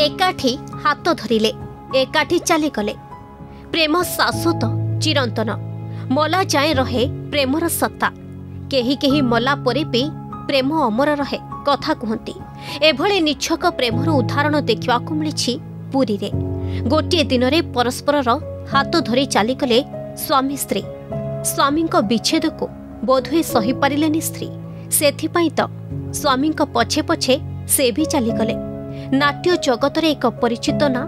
एकाठी हाथ धरिले एकाठी चलीगले। प्रेम शाश्वत चिरंतन, मला जाए रहे प्रेमर सत्ता। केही केही मला परे भी प्रेम अमर रहे कथा कहती। एभली निछक प्रेमर उदाहरण देखा मिली पुरी रे। गोटे दिन में परस्पर हाथ धरी चलीगले स्वामी स्त्री। स्वामी विच्छेद को बोधुए सही पारे स्त्री, सेथिपाई तो स्वामी पछे पछे से भी चलीगले। नाट्य जगत रे एक परिचित ना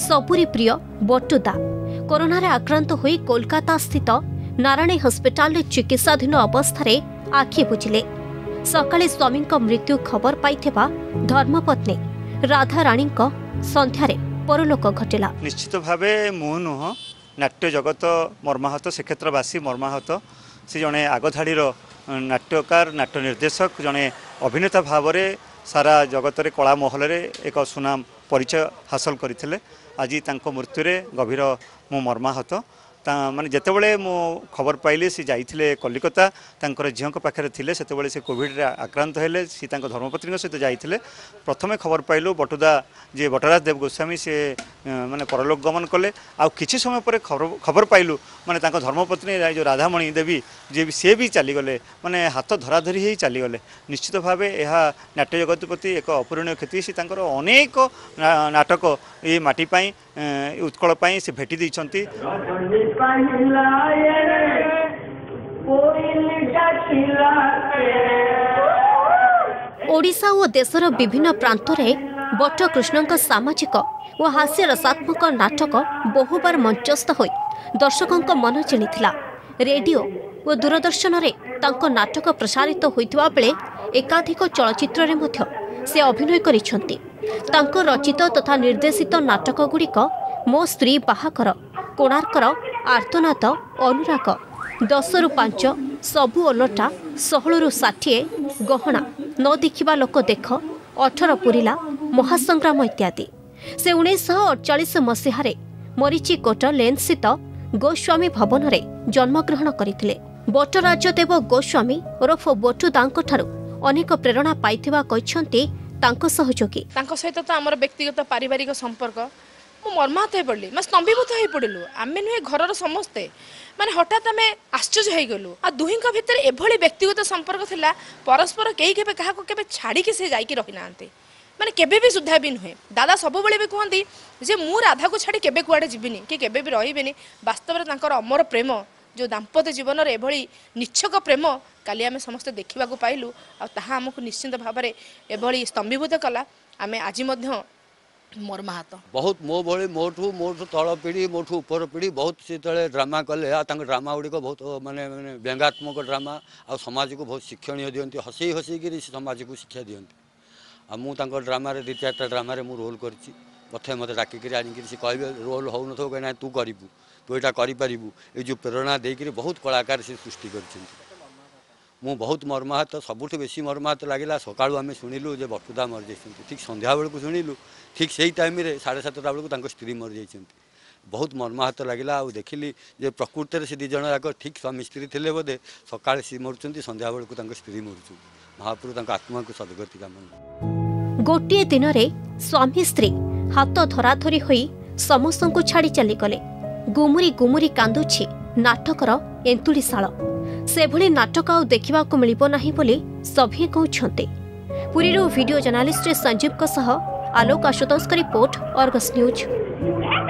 सबुरी प्रिय बटुदा कोरोनार आक्रांत होई कोलकाता स्थित नारायणी हस्पिटाल चिकित्साधीन अवस्था आखि बुझिले। सकाले स्वामी मृत्यु खबर पाइथिबा धर्मपत्नी राधाराणी सन्धार परलोक घटिला। निश्चित भावे मु नुह नाट्य जगत मर्माहत, से क्षेत्रवासी मर्माहत। से जड़े आगधाड़ी नाट्यकार, नाट्य निर्देशक, जड़े अभिनेता भाव सारा जगत रे कला महल रे एक सुनाम परिचय हासिल करथिले। आजि तांको मृत्यु रे गभीर मु मर्माहत। माने जेतेबेले मु खबर पाइली सी जाइथिले कलिकता, तांकर झियंक पाखरे थिले। सेतेबेले से कोविड रे आक्रांत हेले, सी तांको धर्मपत्नी सहित जाइथिले। प्रथमे खबर पाइलु बटुदा जे बटराज देव गोस्वामी से माने परलोक गमन कले। आ किछि समय पर खबर पाइलु माने तांको धर्मपत्नी जो राधामणि देवी जे से भी चली गले, माने हाथ धराधरी ही चली गले। निश्चित भावे यह नाट्य जगत प्रति एक अपूरणीय क्षति। सी तांकर अनेक नाटक ये माटी पाई उत्कल पाई से भेटी दैछंती। ओडिशा और देशर विभिन्न प्रांत में बटकृष्ण सामाजिक और हास्य रसात्मक नाटक बहुबार मंचस्थ हो दर्शकों मन जिणिथिला। रेडियो और दूरदर्शन में नाटक प्रसारित होता बेले एकाधिक चलचित्र में से अभिनय करिसेंती। तांको रचित तथा निर्देशित नाटक गुड़िक मो स्त्री बाहाकर, कोणार्कर आर्तनाद, अनुराग, 10 ରୁ 5, सबु ओलटा, 16 ରୁ 60, गहना, न देखा लोक देख, 18 पूरीला, महासंग्राम इत्यादि। से 1948 मसीहारे मरीचिकोट लेन्स्थित गोस्वामी भवन में जन्मग्रहण करते। बटराजदेव गोस्वामी ओरफ बटुदांक ठारू अनेक प्रेरणा पाइथिबा कहते तांको सहयोगी। तांको सहित तो आमर व्यक्तिगत पारिवारिक संपर्क। मु मर्माहत हो पड़ी, मैं स्तंभीभूत हो पड़ू। आम नुहे घर समस्ते माने हठात आम आश्चर्य हो गलु। आ दुही भितर एभली व्यक्तिगत संपर्क थिला, परस्पर कई केबे काहाको केबे छाड़ी से जाई रही ना, माने केबे भी सुधा भी नुहे। दादा सब बेले भी कहती जे मु राधा को छाड़ी केबे कुआडे जीविनी कि केबे भी रहीबेनी। वास्तव में तांकर अमर प्रेम जो दाम्पत्य जीवन रे एभली निच्छक प्रेम काली आम समस्त देखा पाइलु। आमको निश्चिंत भाव में एभली स्तंभीभूत कला। आम आज मर्माहत बहुत। मो भली मोठू तल पीढ़ी, मोठू उपर पीढ़ी बहुत से ड्रामा कले। ड्रामा गुड़िक बहुत माने व्यंगात्मक ड्रामा आ समाज को बहुत शिक्षणीय दिखती। हसई हसईक समाज को शिक्षा दिखती। आ मुझे ड्रामा 2-4टा ड्रामा मु रोल करते। मत डाक कहे रोल हो न कहीं तू करू, तू यहाँ करूँ। ये जो प्रेरणा देकर बहुत कलाकार से सृष्टि कर। मु बहुत मर्माहत, सबुठ बेसी मर्माहत लगे। सकालू आम शुणिलु जे बटुदा मरी जाइछन्ति, ठीक संध्या बेलू शुणिलु ठीक से ही टाइम 7:30 बेलू स्त्री मरी जाइछन्ति। बहुत मर्माहत लगे। आ देखिली जे प्रकृति में से दी जन जाक ठीक स्वामी स्त्री थे बोधे। सकाल सी मरुचन्ति, संध्या बेलू स्त्री मरुचन्ति। महाप्रभु आत्मा को सदगति कामना। गोटे दिन में स्वामी स्त्री हाथ धराधरी हो समस्त को छाड़ी चलीगले। गुमुरी गुमुरी कांदुछि नाटकर एंतुड़ीशाला। सेभली नाटक आउ देखा मिलिबो नाही बोली सभी कहते। पुरीरो वीडियो जर्नालीस्ट संजीव सह आलोक आशुतोष का रिपोर्ट, आर्गस न्यूज।